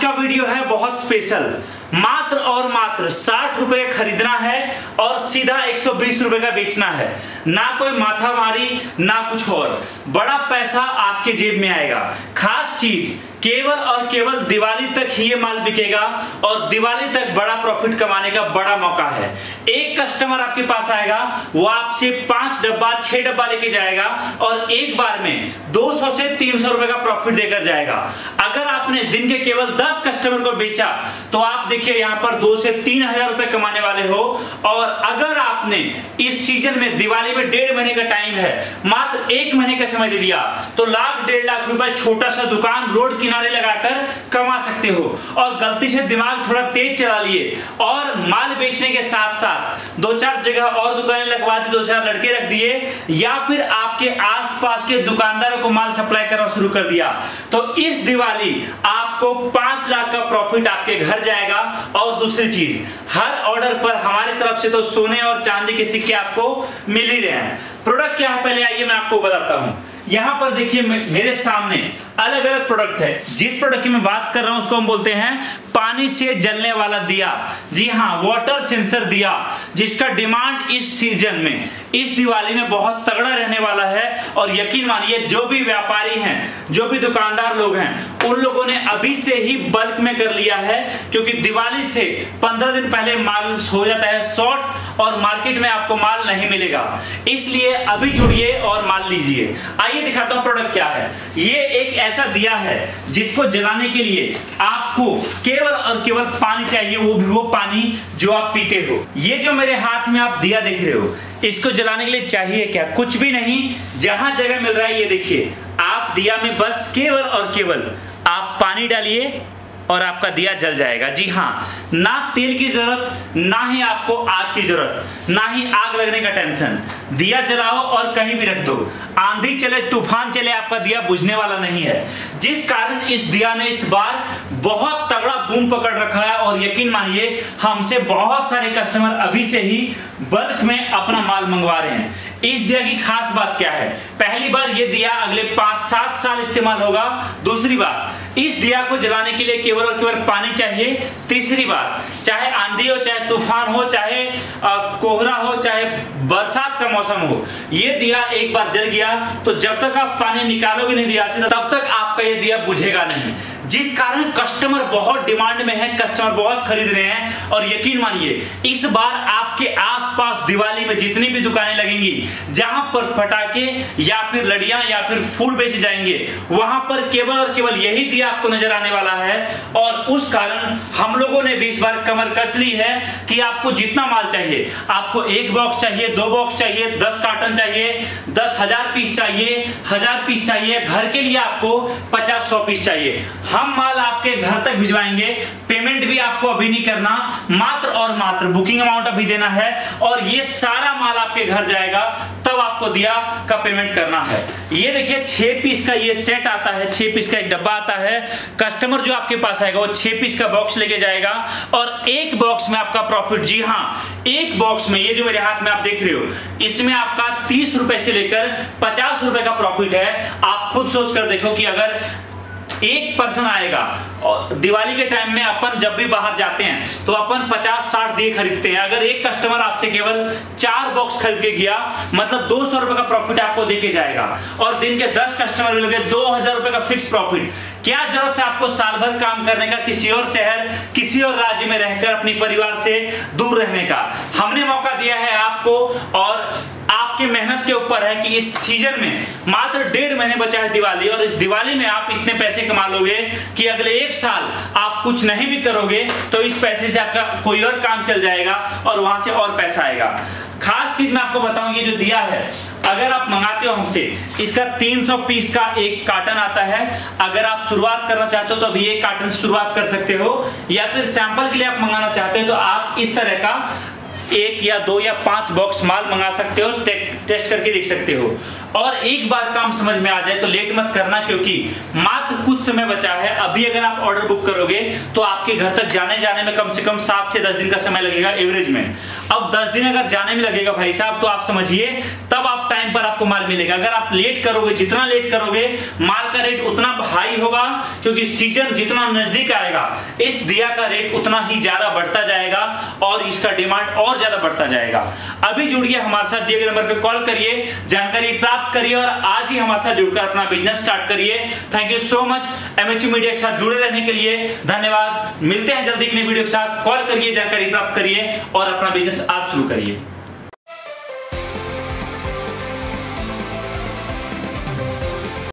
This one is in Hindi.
आज का वीडियो है बहुत स्पेशल, मात्र और मात्र 60 रुपए खरीदना है और सीधा 120 रुपए का बेचना है। ना कोई माथामारी ना कुछ और, बड़ा पैसा आपके जेब में आएगा। खास चीज, केवल और केवल दिवाली तक ही ये माल बिकेगा और दिवाली तक बड़ा प्रॉफिट कमाने का बड़ा मौका है। एक कस्टमर आपके पास आएगा, वो आपसे 5 डब्बा 6 डब्बा लेके जाएगा और एक बार में 200 से 300 रुपए का प्रॉफिट देकर जाएगा। अगर आपने दिन के केवल 10 कस्टमर को बेचा तो आप देखिए यहाँ पर 2 से 3 हजार रुपए कमाने वाले हो। और अगर आपने इस सीजन में दिवाली में 1.5 महीने का टाइम है, मात्र 1 महीने का समय दे दिया तो 1 लाख 1.5 लाख रुपए छोटा सा दुकान रोड किनारे लगाकर कमा सकते हो। और गलती से दिमाग थोड़ा तेज चला लिए और माल बेचने के साथ साथ 2-4 जगह और दुकानें लगवा दी, 2-4 लड़के रख दिए या फिर आपके आसपास के दुकानदारों को माल सप्लाई करना शुरू कर दिया तो इस दिवाली आपको 5 लाख का प्रॉफिट आपके घर जाएगा। और दूसरी चीज, हर ऑर्डर पर हमारी तरफ से तो सोने और चांदी के सिक्के आपको मिल ही रहे हैं। प्रोडक्ट क्या है पहले आइए मैं आपको बताता हूं। यहां पर देखिए मेरे सामने अलग अलग प्रोडक्ट है। जिस प्रोडक्ट की मैं बात कर रहा हूं उसको हम बोलते हैं पानी से जलने वाला दिया। जी हां, वाटर सेंसर दिया, जिसका डिमांड इस सीजन में, इस दिवाली में बहुत तगड़ा रहने वाला है। और यकीन मानिए जो भी व्यापारी हैं, जो भी दुकानदार लोग हैं, उन लोगों ने अभी से ही बल्क में कर लिया है क्योंकि दिवाली से 15 दिन पहले माल हो जाता है शॉर्ट और मार्केट में आपको माल नहीं मिलेगा, इसलिए अभी जुड़िए और माल लीजिए। आइए दिखाता हूँ प्रोडक्ट क्या है। ये एक ऐसा दिया है जिसको जलाने के लिए आपको केवल और केवल पानी चाहिए, वो भी वो पानी जो आप पीते हो। ये जो मेरे हाथ में आप दिया देख रहे हो, इसको जलाने के लिए चाहिए क्या? कुछ भी नहीं, जहां जगह मिल रहा है ये देखिए, आप दिया में बस केवल और केवल आप पानी डालिए और आपका दिया जल जाएगा। जी हाँ, ना तेल की जरूरत, ना ही आपको आग की जरूरत, ना ही आग लगने का टेंशन। दिया जलाओ और कहीं भी रख दो, आंधी चले तूफान चले आपका दिया बुझने वाला नहीं है। जिस कारण इस दिया ने इस बार बहुत तगड़ा बूम पकड़ रखा है और यकीन मानिए हमसे बहुत सारे कस्टमर अभी से ही बल्क में अपना माल मंगवा रहे हैं। इस दिया की खास बात क्या है? पहली बार ये दिया अगले 5-7 साल इस्तेमाल होगा। दूसरी बात, इस दिया को जलाने के लिए केवल और केवल पानी चाहिए। तीसरी बात, चाहे आंधी हो, चाहे तूफान हो, चाहे कोहरा हो, चाहे बरसात का मौसम हो, ये दिया एक बार जल गया तो जब तक आप पानी निकालोगे नहीं दिया से, तब तक आपका ये दिया बुझेगा नहीं। जिस कारण कस्टमर बहुत डिमांड में है, कस्टमर बहुत खरीद रहे हैं। और यकीन मानिए इस बार आपके आसपास दिवाली में जितनी भी दुकानें लगेंगी जहां पर पटाखे या फिर लड़ियां या फिर फूल बेचे जाएंगे, वहां पर केवल और केवल यही दिया आपको नजर आने वाला है। और उस कारण हम लोगों ने भी इस बार कमर कस ली है कि आपको जितना माल चाहिए, आपको 1 बॉक्स चाहिए, 2 बॉक्स चाहिए, 10 कार्टन चाहिए, 10,000 पीस चाहिए, 1000 पीस चाहिए, घर के लिए आपको 50-100 पीस चाहिए। हम माल आपके घर तक भिजवाएंगे। पेमेंट भी आपको अभी नहीं करना, मात्र और मात्र बुकिंग अमाउंट अभी देना है और ये सारा माल आपके घर जाएगा, तब आपको दिया का पेमेंट करना है। ये देखिए 6 पीस का ये सेट आता है, 6 पीस का एक डब्बा आता है। कस्टमर जो आपके पास आएगा वो 6 पीस का बॉक्स लेके जाएगा और 1 बॉक्स में आपका प्रॉफिट, जी हाँ, 1 बॉक्स में ये जो मेरे हाथ में आप देख रहे हो, इसमें आपका 30 रुपए से लेकर 50 रुपए का प्रॉफिट है। आप खुद सोच कर देखो कि अगर एक पर्सन आएगा और दिवाली के टाइम में अपन जब भी बाहर जाते हैं तो अपन 50-60 दिए खरीदते हैं, अगर एक कस्टमर आपसे केवल 4 बॉक्स खरीद के गया, मतलब 200 रुपए का प्रॉफिट आपको देके जाएगा। और दिन के 10 कस्टमर मिलके 2000 रुपए का फिक्स प्रॉफिट। क्या जरूरत है आपको साल भर काम करने का, किसी और शहर, किसी और राज्य में रहकर अपने परिवार से दूर रहने का? हमने मौका दिया है आपको और आपकी मेहनत के ऊपर है कि इस सीजन में मात्र 1.5 महीने बचा है दिवाली और इस दिवाली में आप इतने पैसे कमा लोगे कि अगले 1 साल आप कुछ नहीं भी करोगे तो इस पैसे से आपका कोई और काम चल जाएगा और वहां से और पैसा आएगा। खास चीज मैं आपको बताऊं, ये जो दिया है अगर आप मंगाते हो हमसे, इसका 300 पीस का एक कार्टन आता है। अगर आप शुरुआत करना चाहते हो तो अभी एक कार्टन से शुरुआत कर सकते हो या फिर सैंपल के लिए आप मंगाना चाहते हो तो आप इस तरह का 1 या 2 या 5 बॉक्स माल मंगा सकते हो, टेस्ट करके देख सकते हो। और एक बार काम समझ में आ जाए तो लेट मत करना क्योंकि मात्र कुछ समय बचा है। अभी अगर आप ऑर्डर बुक करोगे तो आपके घर तक जाने में कम से कम 7 से 10 दिन का समय लगेगा एवरेज में। अब 10 दिन अगर जाने में लगेगा भाई साहब, तो आप समझिए तब आप टाइम टाइम पर आपको माल मिलेगा। अगर आप लेट करोगे, जितना लेट करोगे माल का रेट उतना हाई होगा, क्योंकि सीजन जितना नजदीक आएगा इस दिया का रेट उतना ही ज्यादा बढ़ता जाएगा और इसका डिमांड और ज्यादा बढ़ता जाएगा। अभी जुड़िए हमारे साथ, दिए गए नंबर पर कॉल करिए, जानकारी प्राप्त करिए और आज ही हमारे साथ जुड़कर अपना बिजनेस स्टार्ट करिए। Thank you so much MHU media के साथ जुड़े रहने के लिए धन्यवाद। मिलते हैं जल्दी एक नई वीडियो के साथ। कॉल करिए, जानकारी प्राप्त करिए और अपना बिजनेस आप शुरू करिए।